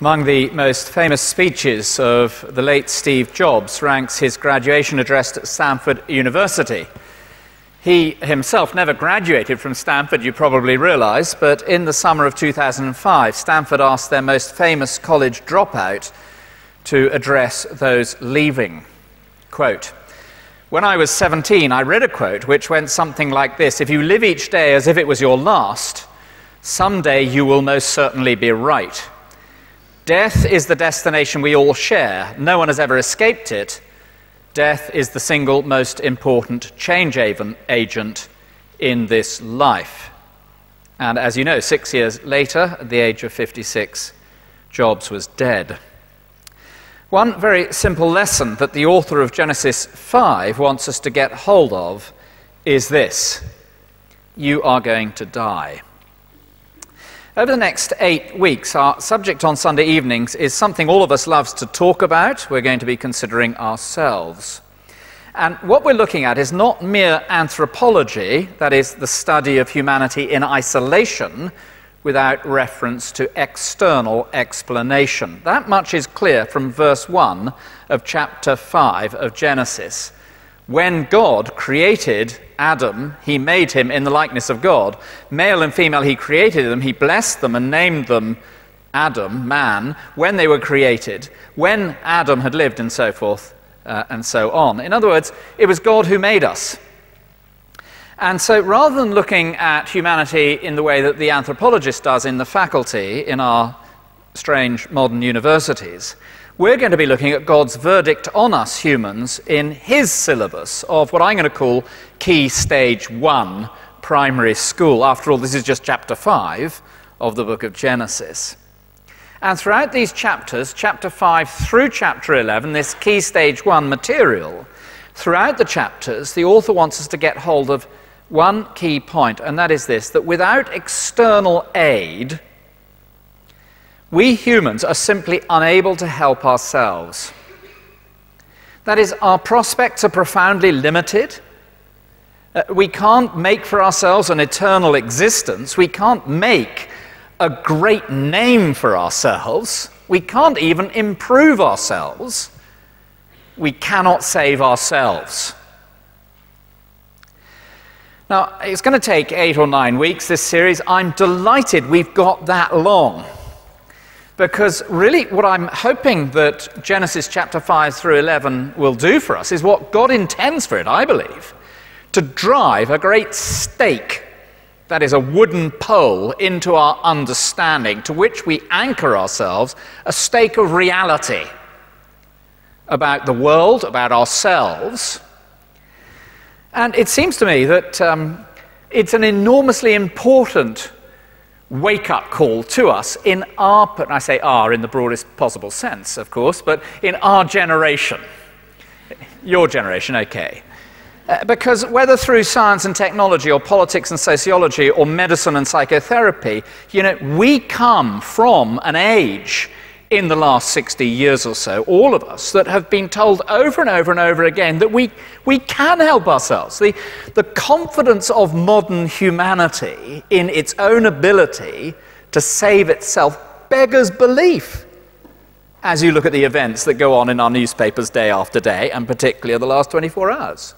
Among the most famous speeches of the late Steve Jobs ranks his graduation address at Stanford University. He himself never graduated from Stanford, you probably realize, but in the summer of 2005, Stanford asked their most famous college dropout to address those leaving. Quote, "When I was 17, I read a quote which went something like this: if you live each day as if it was your last, someday you will most certainly be right. Death is the destination we all share. No one has ever escaped it. Death is the single most important change agent in this life." And as you know, 6 years later, at the age of 56, Jobs was dead. One very simple lesson that the author of Genesis 5 wants us to get hold of is this: you are going to die. Over the next 8 weeks, our subject on Sunday evenings is something all of us loves to talk about. We're going to be considering ourselves. And what we're looking at is not mere anthropology, that is, the study of humanity in isolation without reference to external explanation. That much is clear from verse 1 of chapter 5 of Genesis. When God created Adam, he made him in the likeness of God. Male and female, he created them. He blessed them and named them Adam, man, when they were created, when Adam had lived, and so forth and so on. In other words, it was God who made us. And so rather than looking at humanity in the way that the anthropologist does in the faculty in our strange modern universities, we're going to be looking at God's verdict on us humans in his syllabus of what I'm going to call Key Stage 1 primary school. After all, this is just chapter 5 of the book of Genesis. And throughout these chapters, chapter 5 through chapter 11, this Key Stage 1 material, throughout the chapters, the author wants us to get hold of one key point, and that is this, that without external aid, we humans are simply unable to help ourselves. That is, our prospects are profoundly limited. We can't make for ourselves an eternal existence. We can't make a great name for ourselves. We can't even improve ourselves. We cannot save ourselves. Now, it's going to take 8 or 9 weeks, this series. I'm delighted we've got that long, because really what I'm hoping that Genesis chapter 5 through 11 will do for us is what God intends for it, I believe, to drive a great stake, that is a wooden pole, into our understanding to which we anchor ourselves, a stake of reality about the world, about ourselves. And it seems to me that it's an enormously important wake-up call to us in our, and I say our in the broadest possible sense, of course, but in our generation, your generation, okay. Because whether through science and technology or politics and sociology or medicine and psychotherapy, you know, we come from an age in the last 60 years or so, all of us, that have been told over and over and over again that we can help ourselves. The confidence of modern humanity in its own ability to save itself beggars belief, as you look at the events that go on in our newspapers day after day, and particularly the last 24 hours.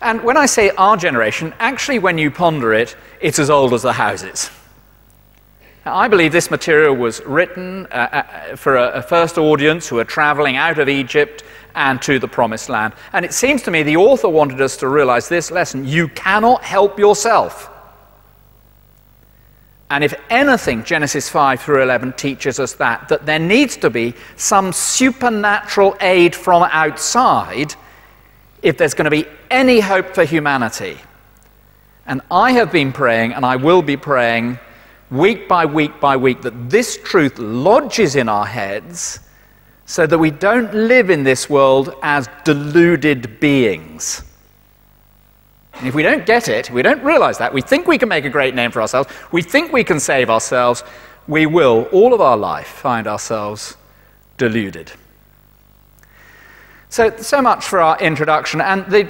And when I say our generation, actually when you ponder it, it's as old as the houses. I believe this material was written for a first audience who were traveling out of Egypt and to the Promised Land. And it seems to me the author wanted us to realize this lesson: you cannot help yourself. And if anything, Genesis 5 through 11 teaches us that there needs to be some supernatural aid from outside if there's going to be any hope for humanity. And I have been praying, and I will be praying week by week by week, that this truth lodges in our heads so that we don't live in this world as deluded beings. And if we don't get it, we don't realize that, we think we can make a great name for ourselves, we think we can save ourselves, we will all of our life find ourselves deluded. So much for our introduction, and the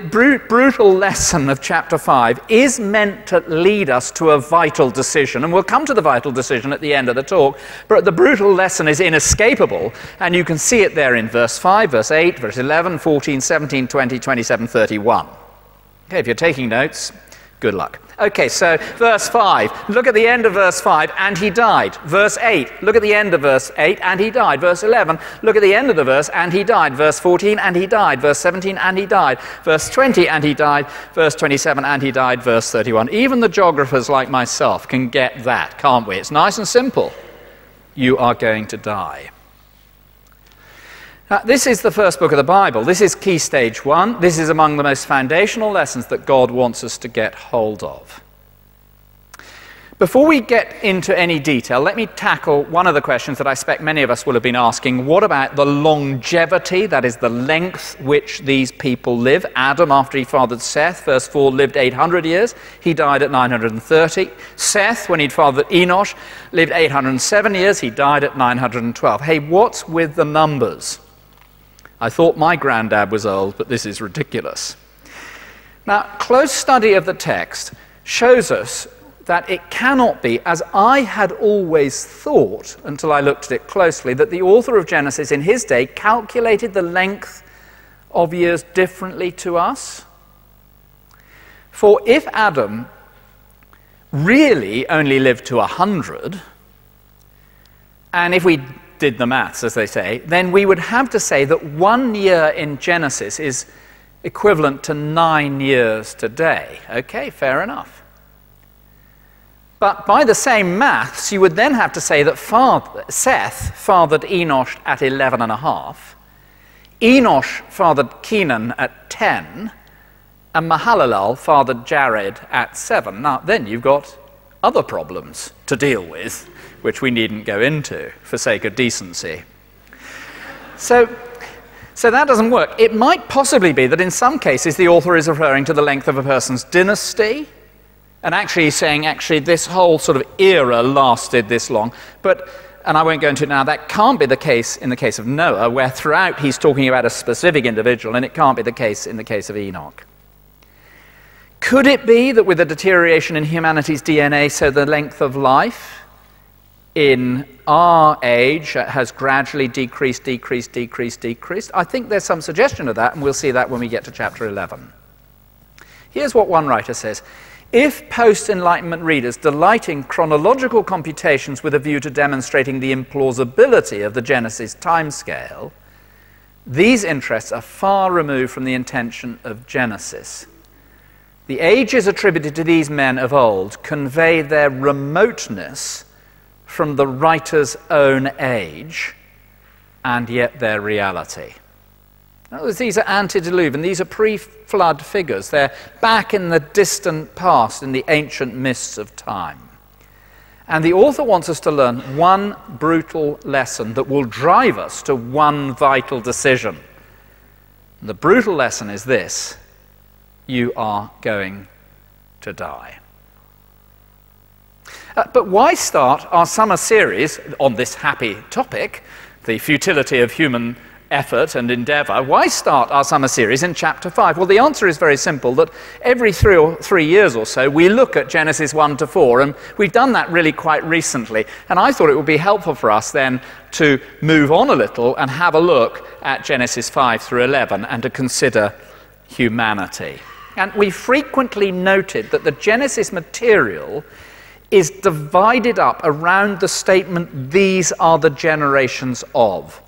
brutal lesson of chapter 5 is meant to lead us to a vital decision, and we'll come to the vital decision at the end of the talk, but the brutal lesson is inescapable, and you can see it there in verse 5, verse 8, verse 11, 14, 17, 20, 27, 31. Okay, if you're taking notes, good luck. Okay, so verse 5, look at the end of verse 5, and he died. Verse 8, look at the end of verse 8, and he died. Verse 11, look at the end of the verse, and he died. Verse 14, and he died. Verse 17, and he died. Verse 20, and he died. Verse 27, and he died. Verse 31. Even the geographers like myself can get that, can't we? It's nice and simple. You are going to die. This is the first book of the Bible. This is key stage one. This is among the most foundational lessons that God wants us to get hold of. Before we get into any detail, let me tackle one of the questions that I expect many of us will have been asking. What about the longevity, that is the length which these people live? Adam, after he fathered Seth, verse 4, lived 800 years. He died at 930. Seth, when he'd fathered Enosh, lived 807 years. He died at 912. Hey, what's with the numbers? I thought my granddad was old, but this is ridiculous. Now, close study of the text shows us that it cannot be, as I had always thought until I looked at it closely, that the author of Genesis in his day calculated the length of years differently to us. For if Adam really only lived to 100, and if we did the maths, as they say, then we would have to say that 1 year in Genesis is equivalent to 9 years today. Okay, fair enough. But by the same maths, you would then have to say that Seth fathered Enosh at 11.5, Enosh fathered Kenan at 10, and Mahalalel fathered Jared at 7. Now, then you've got other problems to deal with, which we needn't go into for sake of decency. So that doesn't work. It might possibly be that in some cases the author is referring to the length of a person's dynasty, and actually saying, actually, this whole sort of era lasted this long. But, and I won't go into it now, that can't be the case in the case of Noah, where throughout he's talking about a specific individual, and it can't be the case in the case of Enoch. Could it be that with the deterioration in humanity's DNA, so the length of life in our age has gradually decreased? I think there's some suggestion of that, and we'll see that when we get to chapter 11. Here's what one writer says. If post-Enlightenment readers delight in chronological computations with a view to demonstrating the implausibility of the Genesis timescale, these interests are far removed from the intention of Genesis. The ages attributed to these men of old convey their remoteness from the writer's own age, and yet their reality. In other words, these are antediluvian, these are pre-flood figures. They're back in the distant past, in the ancient mists of time. And the author wants us to learn one brutal lesson that will drive us to one vital decision. And the brutal lesson is this: you are going to die. But why start our summer series on this happy topic, the futility of human effort and endeavour? Why start our summer series in chapter 5? Well, the answer is very simple, that every three years or so we look at Genesis 1 to 4, and we've done that really quite recently. And I thought it would be helpful for us then to move on a little and have a look at Genesis 5 through 11 and to consider humanity. And we frequently noted that the Genesis material is divided up around the statement, these are the generations of.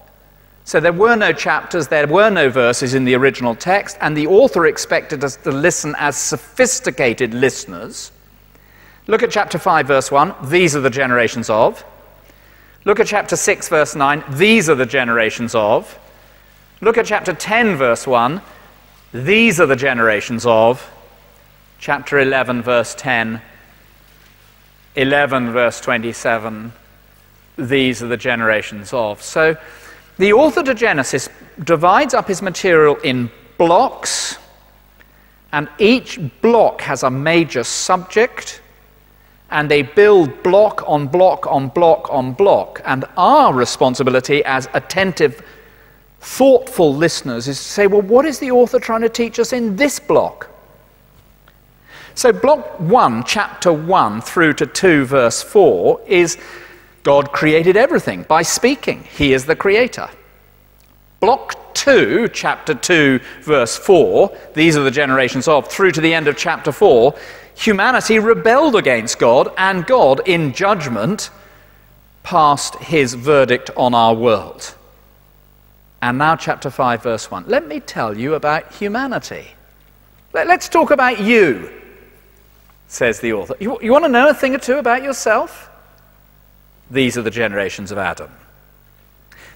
So there were no chapters, there were no verses in the original text, and the author expected us to listen as sophisticated listeners. Look at chapter 5, verse 1, these are the generations of. Look at chapter 6, verse 9, these are the generations of. Look at chapter 10, verse 1, these are the generations of. Chapter 11, verse 10, 11 verse 27, these are the generations of. So the author to Genesis divides up his material in blocks, and each block has a major subject, and they build block on block on block on block. And our responsibility as attentive thoughtful listeners is to say, well, what is the author trying to teach us in this block? So block 1, chapter 1 through to 2, verse 4 is God created everything by speaking. He is the creator. Block 2, chapter 2, verse 4, these are the generations of, through to the end of chapter 4, humanity rebelled against God, and God, in judgment, passed his verdict on our world. And now chapter 5, verse 1. Let me tell you about humanity. Let's talk about you, says the author. You want to know a thing or two about yourself? These are the generations of Adam.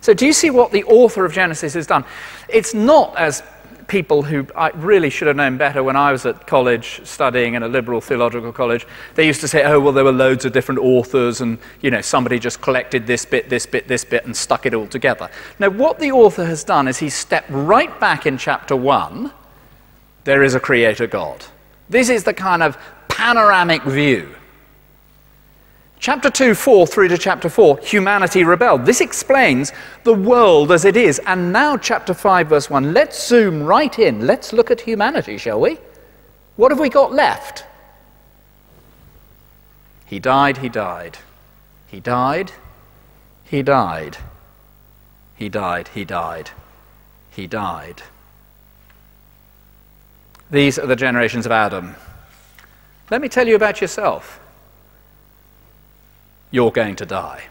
So do you see what the author of Genesis has done? It's not, as people who I really should have known better when I was at college studying in a liberal theological college, they used to say, oh, well, there were loads of different authors and, you know, somebody just collected this bit, this bit, this bit and stuck it all together. Now, what the author has done is he stepped right back in chapter 1. There is a creator God. This is the kind of panoramic view. Chapter 2, 4 through to chapter 4, humanity rebelled. This explains the world as it is. And now chapter 5, verse 1, let's zoom right in. Let's look at humanity, shall we? What have we got left? He died, he died. He died, he died. He died, he died. He died. These are the generations of Adam. Let me tell you about yourself. You're going to die.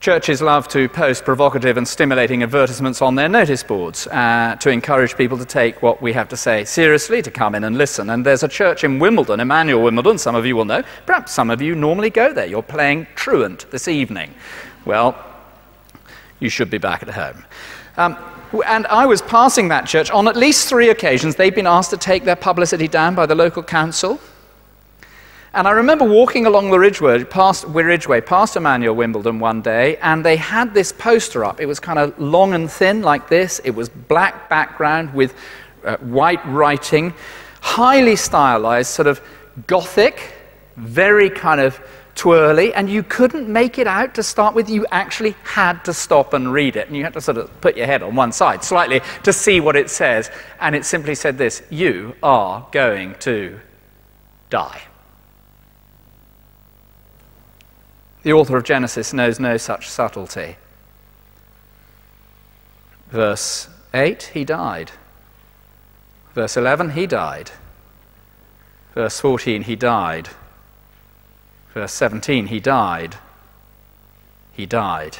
Churches love to post provocative and stimulating advertisements on their notice boards to encourage people to take what we have to say seriously, to come in and listen. And there's a church in Wimbledon, Emmanuel Wimbledon, some of you will know. Perhaps some of you normally go there. You're playing truant this evening. Well, you should be back at home. And I was passing that church on at least 3 occasions. They'd been asked to take their publicity down by the local council. And I remember walking along the Ridgeway past Emmanuel Wimbledon one day, and they had this poster up. It was kind of long and thin like this. It was black background with white writing, highly stylized, sort of Gothic, very kind of twirly, and you couldn't make it out to start with. You actually had to stop and read it, and you had to sort of put your head on one side slightly to see what it says. And it simply said this: you are going to die. The author of Genesis knows no such subtlety. Verse 8, he died. Verse 11, he died. Verse 14, he died. Verse 17, he died. He died.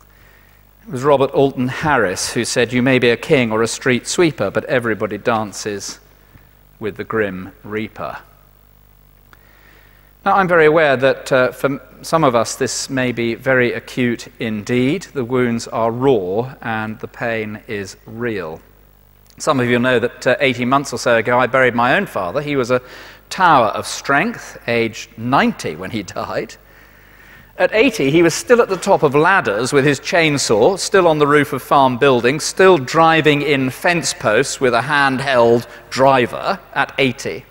It was Robert Alton Harris who said, "You may be a king or a street sweeper, but everybody dances with the grim reaper." Now, I'm very aware that for some of us this may be very acute indeed. The wounds are raw and the pain is real. Some of you know that 18 months or so ago I buried my own father. He was a tower of strength, aged 90 when he died. At 80, he was still at the top of ladders with his chainsaw, still on the roof of farm buildings, still driving in fence posts with a handheld driver at 80.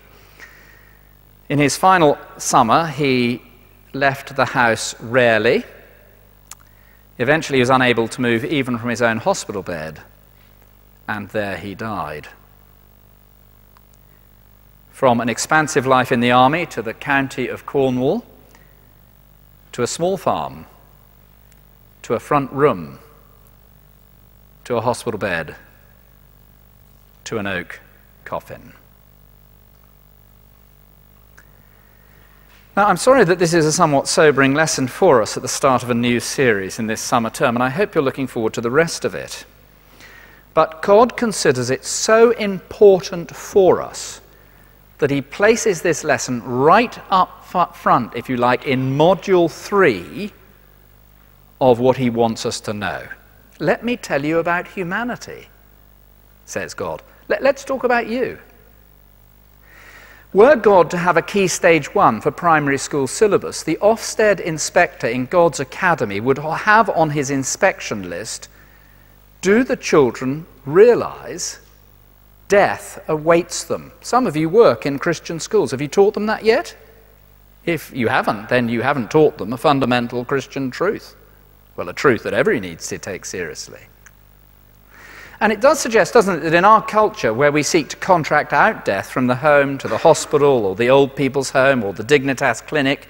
In his final summer, he left the house rarely. Eventually, he was unable to move even from his own hospital bed, and there he died. From an expansive life in the army to the county of Cornwall, to a small farm, to a front room, to a hospital bed, to an oak coffin. Now, I'm sorry that this is a somewhat sobering lesson for us at the start of a new series in this summer term, and I hope you're looking forward to the rest of it. But God considers it so important for us that he places this lesson right up front, if you like, in module 3 of what he wants us to know. Let me tell you about humanity, says God. Let's talk about you. Were God to have a key stage 1 for primary school syllabus, the Ofsted inspector in God's academy would have on his inspection list, do the children realize death awaits them? Some of you work in Christian schools. Have you taught them that yet? If you haven't, then you haven't taught them a fundamental Christian truth. Well, a truth that everyone needs to take seriously. And it does suggest, doesn't it, that in our culture where we seek to contract out death from the home to the hospital or the old people's home or the Dignitas clinic,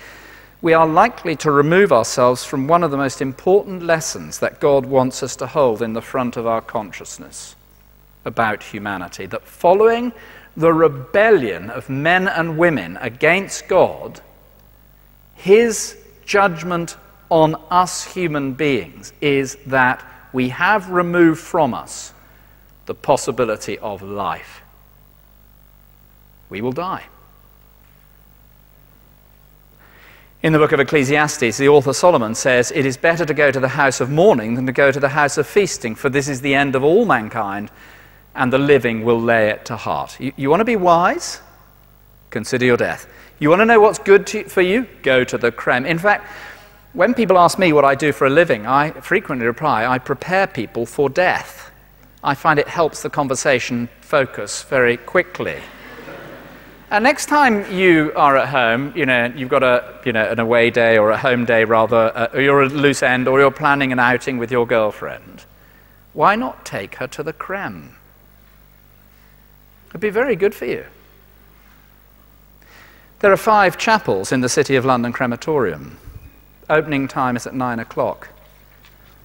we are likely to remove ourselves from one of the most important lessons that God wants us to hold in the front of our consciousness about humanity, that following the rebellion of men and women against God, his judgment on us human beings is that we have removed from us the possibility of life. We will die. In the book of Ecclesiastes, the author Solomon says, "It is better to go to the house of mourning than to go to the house of feasting, for this is the end of all mankind, and the living will lay it to heart." You want to be wise? Consider your death. You want to know what's good for you? Go to the creme. In fact, when people ask me what I do for a living, I frequently reply, I prepare people for death. I find it helps the conversation focus very quickly. And next time you are at home, you know, you've got a, you know, an away day or a home day rather, or you're at a loose end, or you're planning an outing with your girlfriend, why not take her to the creme? It'd be very good for you. There are 5 chapels in the City of London crematorium. Opening time is at 9 o'clock.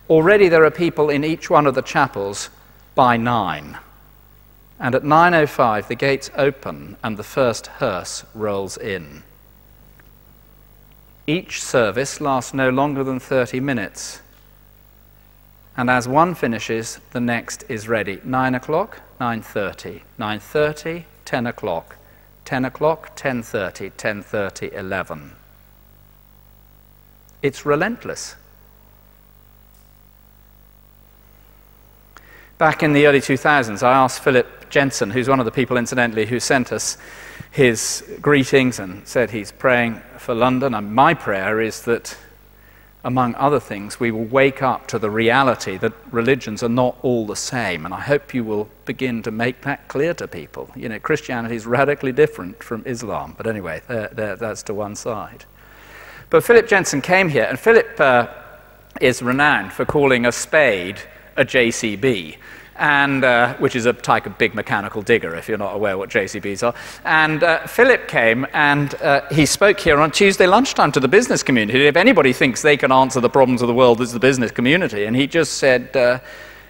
Already there are people in each one of the chapels by 9. And at 9:05 the gates open and the first hearse rolls in. Each service lasts no longer than 30 minutes. And as one finishes, the next is ready. 9 o'clock, 9:30, 9:30, 10 o'clock, 10 o'clock, 10:30, 10:30, 11. It's relentless. Back in the early 2000s, I asked Philip Jensen, who's one of the people, incidentally, who sent us his greetings and said he's praying for London. And my prayer is that, among other things, we will wake up to the reality that religions are not all the same. And I hope you will begin to make that clear to people. You know, Christianity is radically different from Islam. But anyway, that's to one side. But Philip Jensen came here, and Philip is renowned for calling a spade a JCB, and, which is a type of big mechanical digger, if you're not aware what JCBs are. And Philip came and he spoke here on Tuesday lunchtime to the business community. If anybody thinks they can answer the problems of the world, it's the business community. And he just said,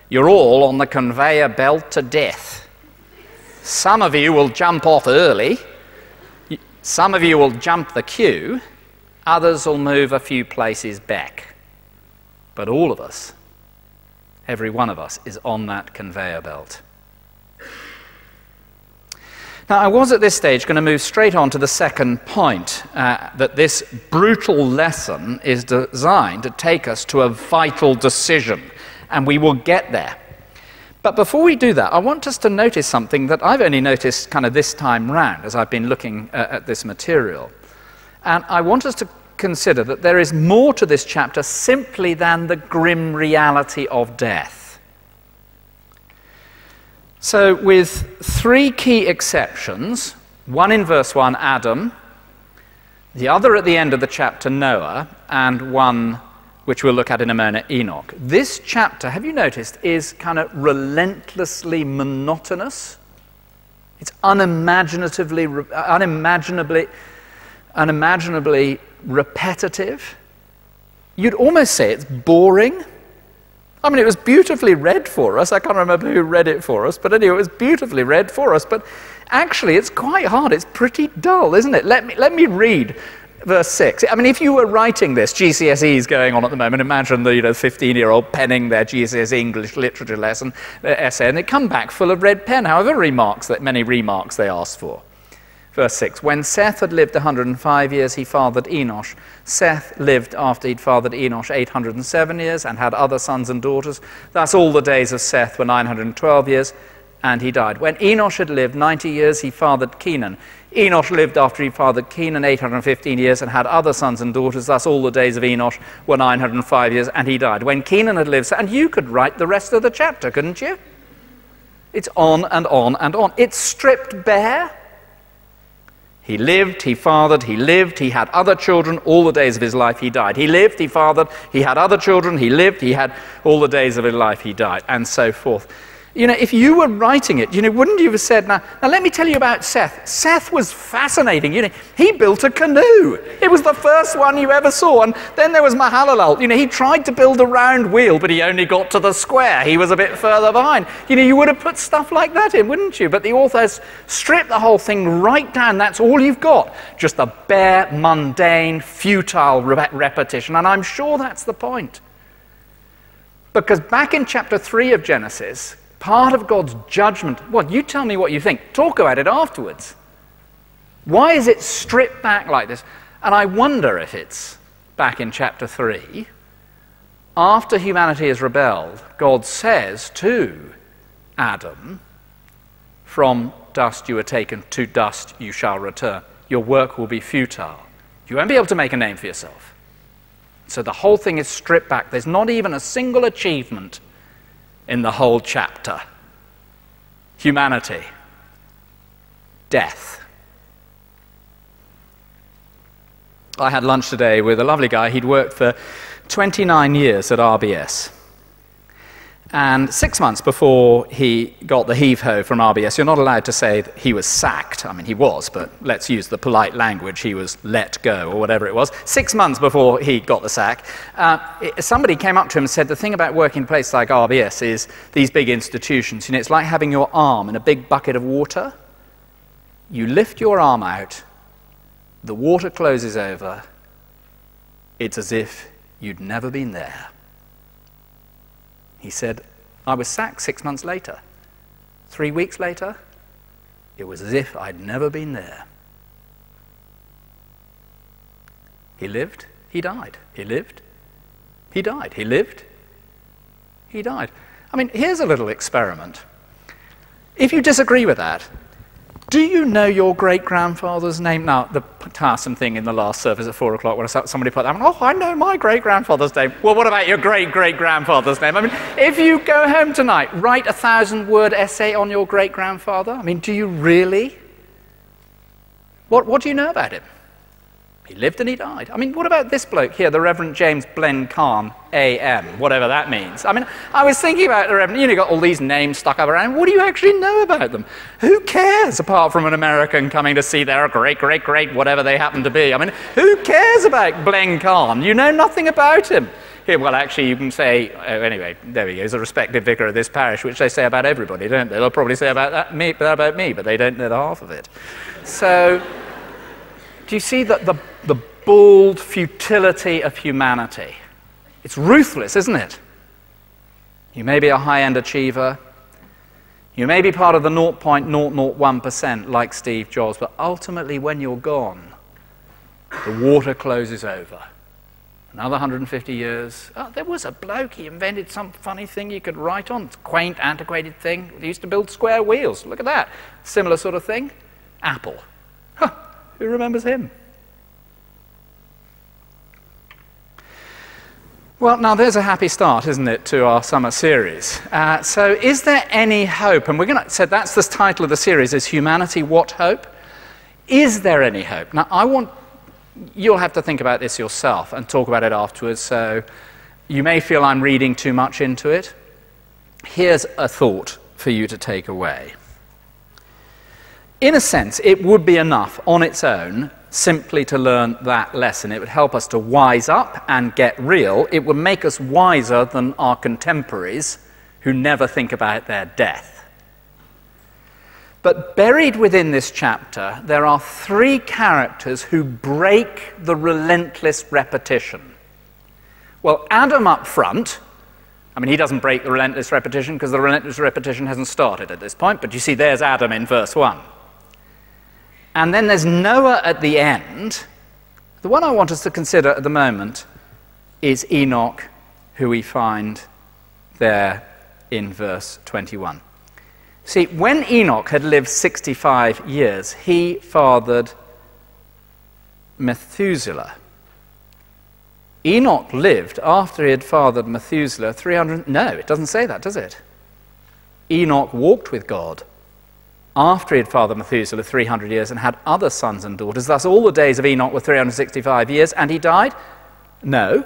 you're all on the conveyor belt to death. Some of you will jump off early. Some of you will jump the queue. Others will move a few places back. But all of us, every one of us, is on that conveyor belt. Now, I was at this stage going to move straight on to the second point, that this brutal lesson is designed to take us to a vital decision, and we will get there. But before we do that, I want us to notice something that I've only noticed kind of this time round as I've been looking at this material. And I want us to consider that there is more to this chapter simply than the grim reality of death. So with 3 key exceptions, one in verse 1, Adam, the other at the end of the chapter, Noah, and one which we'll look at in a moment, Enoch. This chapter, have you noticed, is kind of relentlessly monotonous. It's unimaginably repetitive. You'd almost say it's boring. I mean, it was beautifully read for us. I can't remember who read it for us, but anyway, it was beautifully read for us. But actually, it's quite hard. It's pretty dull, isn't it? Let me read verse 6. I mean, if you were writing this, GCSE is going on at the moment. Imagine the 15-year-old penning their GCSE English literature lesson, their essay, and they come back full of red pen, however many remarks they asked for. Verse 6, when Seth had lived 105 years, he fathered Enosh. Seth lived after he'd fathered Enosh 807 years and had other sons and daughters. Thus all the days of Seth were 912 years, and he died. When Enosh had lived 90 years, he fathered Kenan. Enosh lived after he fathered Kenan 815 years and had other sons and daughters. Thus all the days of Enosh were 905 years, and he died. When Kenan had lived, and you could write the rest of the chapter, couldn't you? It's on and on and on. It's stripped bare. He lived, he fathered, he lived, he had other children, all the days of his life he died. He lived, he fathered, he had other children, he lived, he had all the days of his life he died, and so forth. You know, if you were writing it, you know, wouldn't you have said, now let me tell you about Seth. Seth was fascinating. You know, he built a canoe. It was the first one you ever saw. And then there was Mahalalel. You know, he tried to build a round wheel, but he only got to the square. He was a bit further behind. You know, you would have put stuff like that in, wouldn't you? But the authors stripped the whole thing right down. That's all you've got. Just a bare, mundane, futile repetition. And I'm sure that's the point. Because back in chapter 3 of Genesis, part of God's judgment, well, you tell me what you think. Talk about it afterwards. Why is it stripped back like this? And I wonder if it's back in chapter 3. After humanity has rebelled, God says to Adam, "From dust you were taken, to dust you shall return. Your work will be futile. You won't be able to make a name for yourself." So the whole thing is stripped back. There's not even a single achievement in the whole chapter. Humanity, death. I had lunch today with a lovely guy. He'd worked for 29 years at RBS. And 6 months before he got the heave-ho from RBS, you're not allowed to say that he was sacked. I mean, he was, but let's use the polite language. He was let go or whatever it was. 6 months before he got the sack, somebody came up to him and said, the thing about working in places like RBS is these big institutions, you know, it's like having your arm in a big bucket of water. You lift your arm out, the water closes over, it's as if you'd never been there. He said, I was sacked 6 months later. 3 weeks later, it was as if I'd never been there. He lived, he died. He lived, he died. He lived, he died. I mean, here's a little experiment. If you disagree with that, do you know your great-grandfather's name? Now, the tiresome thing in the last service at 4 o'clock when somebody put that, oh, I know my great-grandfather's name. Well, what about your great-great-grandfather's name? I mean, if you go home tonight, write a 1,000-word essay on your great-grandfather. I mean, do you really? What do you know about him? He lived and he died. I mean, what about this bloke here, the Reverend James Blencarn, A.M., whatever that means? I mean, I was thinking about the Reverend, you know, got all these names stuck up around. What do you actually know about them? Who cares, apart from an American coming to see their great, great, great, whatever they happen to be? I mean, who cares about Blencarn? You know nothing about him. Here, well, actually, you can say, oh, anyway, there he is, a respected vicar of this parish, which they say about everybody, don't they? They'll probably say about me, but they don't know the half of it. So... do you see the bald futility of humanity? It's ruthless, isn't it? You may be a high-end achiever. You may be part of the 0.001% like Steve Jobs, but ultimately when you're gone, the water closes over. Another 150 years. Oh, there was a bloke, he invented some funny thing you could write on. It's a quaint, antiquated thing. He used to build square wheels. Look at that. Similar sort of thing. Apple. Huh. Who remembers him? Well, now there's a happy start, isn't it, to our summer series. So is there any hope? And we're going to say that's the title of the series, is Humanity What Hope? Is there any hope? Now, you'll have to think about this yourself and talk about it afterwards, so you may feel I'm reading too much into it. Here's a thought for you to take away. In a sense, it would be enough on its own simply to learn that lesson. It would help us to wise up and get real. It would make us wiser than our contemporaries who never think about their death. But buried within this chapter, there are three characters who break the relentless repetition. Well, Adam up front... I mean, he doesn't break the relentless repetition because the relentless repetition hasn't started at this point, but you see there's Adam in verse 1. And then there's Noah at the end. The one I want us to consider at the moment is Enoch, who we find there in verse 21. See, when Enoch had lived 65 years, he fathered Methuselah. Enoch lived after he had fathered Methuselah 300... No, it doesn't say that, does it? Enoch walked with God after he had fathered Methuselah 300 years and had other sons and daughters. Thus all the days of Enoch were 365 years, and he died? No.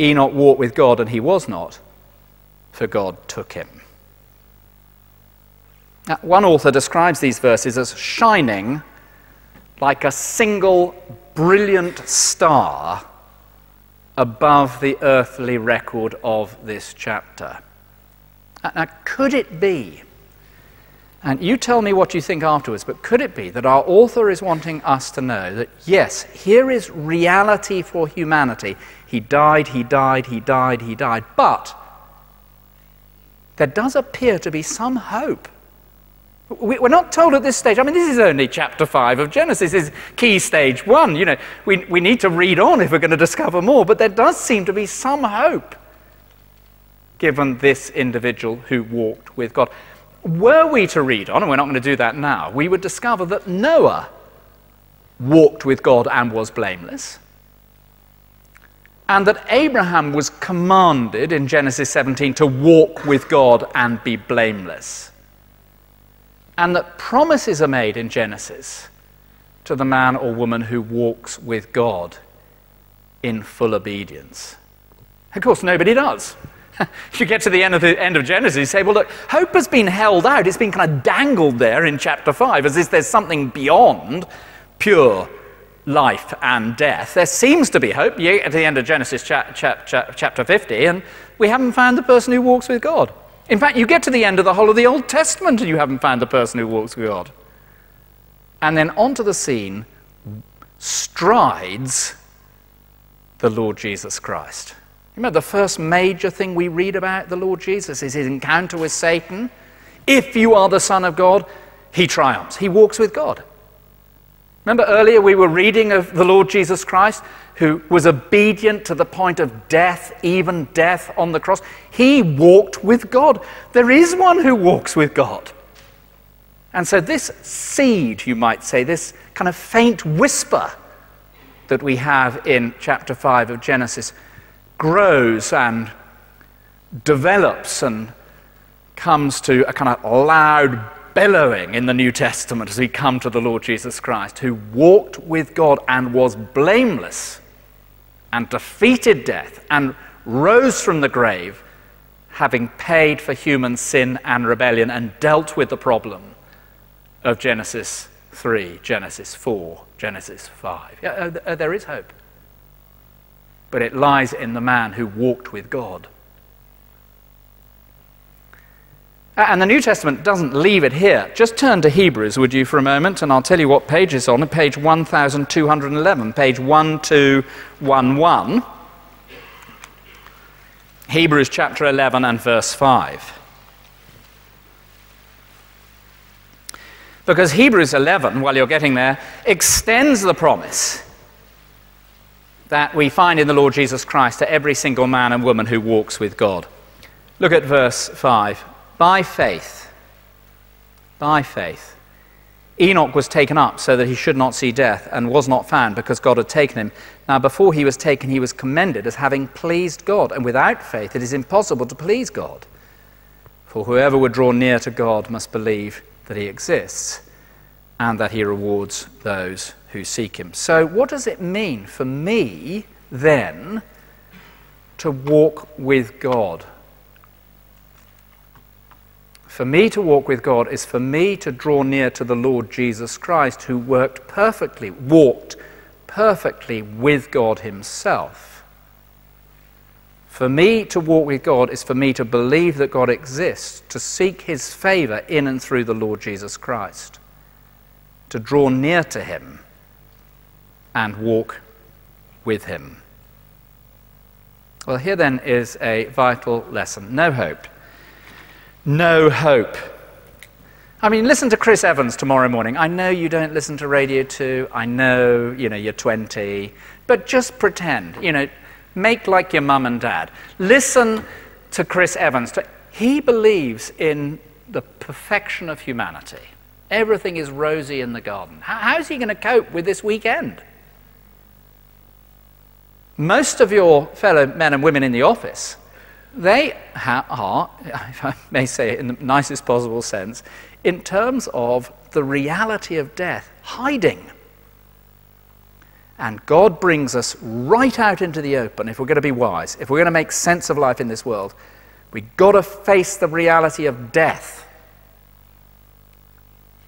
Enoch walked with God, and he was not, for God took him. Now, one author describes these verses as shining like a single brilliant star above the earthly record of this chapter. Now, could it be, and you tell me what you think afterwards, but could it be that our author is wanting us to know that, yes, here is reality for humanity. He died, he died, he died, he died, but there does appear to be some hope. We're not told at this stage, I mean, this is only chapter 5 of Genesis, this is key stage 1, you know, we need to read on if we're going to discover more, but there does seem to be some hope given this individual who walked with God. Were we to read on, and we're not going to do that now, we would discover that Noah walked with God and was blameless, and that Abraham was commanded in Genesis 17 to walk with God and be blameless, and that promises are made in Genesis to the man or woman who walks with God in full obedience. Of course, nobody does. If you get to the end of Genesis, you say, well, look, hope has been held out. It's been kind of dangled there in chapter 5 as if there's something beyond pure life and death. There seems to be hope. You get to the end of Genesis chapter 50, and we haven't found the person who walks with God. In fact, you get to the end of the whole of the Old Testament and you haven't found the person who walks with God. And then onto the scene strides the Lord Jesus Christ. Remember, the first major thing we read about the Lord Jesus is his encounter with Satan. If you are the Son of God, he triumphs. He walks with God. Remember earlier we were reading of the Lord Jesus Christ, who was obedient to the point of death, even death on the cross. He walked with God. There is one who walks with God. And so this seed, you might say, this kind of faint whisper that we have in chapter 5 of Genesis grows and develops and comes to a kind of loud bellowing in the New Testament as we come to the Lord Jesus Christ, who walked with God and was blameless and defeated death and rose from the grave, having paid for human sin and rebellion and dealt with the problem of Genesis 3, Genesis 4, Genesis 5. Yeah, there is hope, but it lies in the man who walked with God. And the New Testament doesn't leave it here. Just turn to Hebrews, would you, for a moment, and I'll tell you what page it's on. Page 1211, page 1211. Hebrews chapter 11 and verse 5. Because Hebrews 11, while you're getting there, extends the promise that we find in the Lord Jesus Christ to every single man and woman who walks with God. Look at verse 5. By faith, Enoch was taken up so that he should not see death and was not found because God had taken him. Now before he was taken, he was commended as having pleased God, and without faith it is impossible to please God. For whoever would draw near to God must believe that he exists and that he rewards those who seek him. So what does it mean for me then to walk with God? For me to walk with God is for me to draw near to the Lord Jesus Christ, who walked perfectly with God himself. For me to walk with God is for me to believe that God exists, to seek his favor in and through the Lord Jesus Christ, to draw near to him and walk with him. Well, here then is a vital lesson. No hope. No hope. I mean, listen to Chris Evans tomorrow morning. I know you don't listen to Radio 2. I know, you know, you're 20. But just pretend, you know, make like your mum and dad. Listen to Chris Evans. He believes in the perfection of humanity. Everything is rosy in the garden. How's he going to cope with this weekend? Most of your fellow men and women in the office, they are, if I may say it in the nicest possible sense, in terms of the reality of death, hiding. And God brings us right out into the open if we're going to be wise, if we're going to make sense of life in this world. We've got to face the reality of death.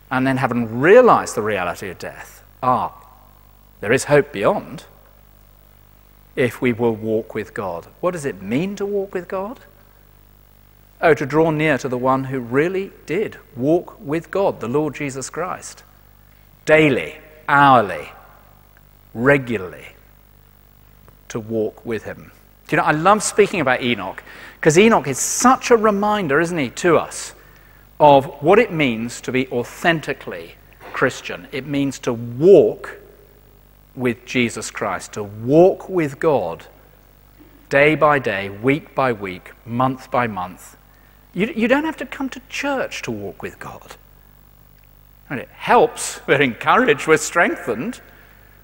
And then, having realized the reality of death, there is hope beyond if we will walk with God. What does it mean to walk with God? Oh, to draw near to the one who really did walk with God, the Lord Jesus Christ, daily, hourly, regularly, to walk with him. You know, I love speaking about Enoch, because Enoch is such a reminder, isn't he, to us, of what it means to be authentically Christian. It means to walk with Jesus Christ, to walk with God day by day, week by week, month by month. You don't have to come to church to walk with God. And it helps, we're encouraged, we're strengthened,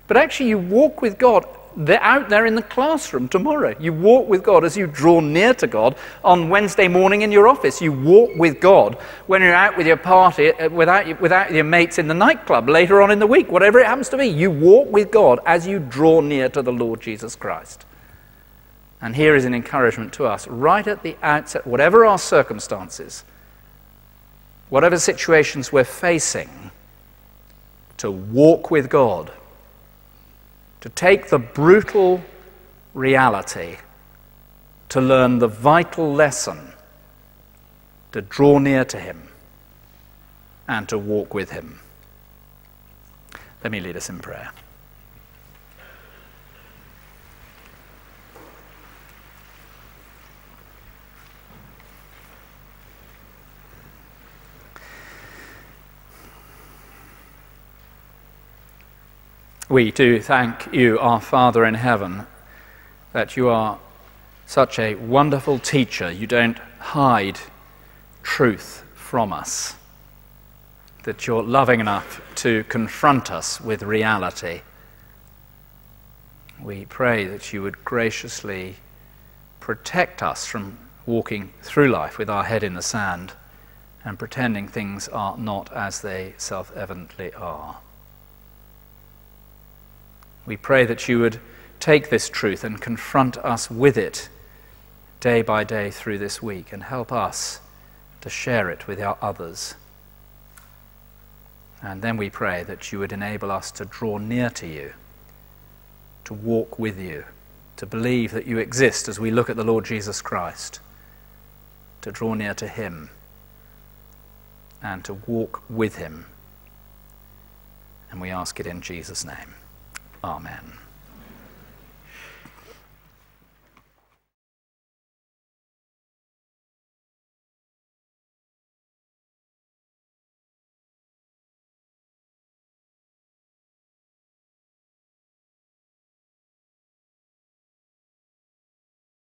but actually you walk with God. They're out there in the classroom tomorrow. You walk with God as you draw near to God on Wednesday morning in your office. You walk with God when you're out with your party, without your mates in the nightclub later on in the week, whatever it happens to be. You walk with God as you draw near to the Lord Jesus Christ. And here is an encouragement to us right at the outset, whatever our circumstances, whatever situations we're facing, to walk with God. To take the brutal reality, to learn the vital lesson, to draw near to him and to walk with him. Let me lead us in prayer. We do thank you, our Father in heaven, that you are such a wonderful teacher. You don't hide truth from us, that you're loving enough to confront us with reality. We pray that you would graciously protect us from walking through life with our head in the sand and pretending things are not as they self-evidently are. We pray that you would take this truth and confront us with it day by day through this week and help us to share it with our others. And then we pray that you would enable us to draw near to you, to walk with you, to believe that you exist as we look at the Lord Jesus Christ, to draw near to him and to walk with him. And we ask it in Jesus' name. Amen.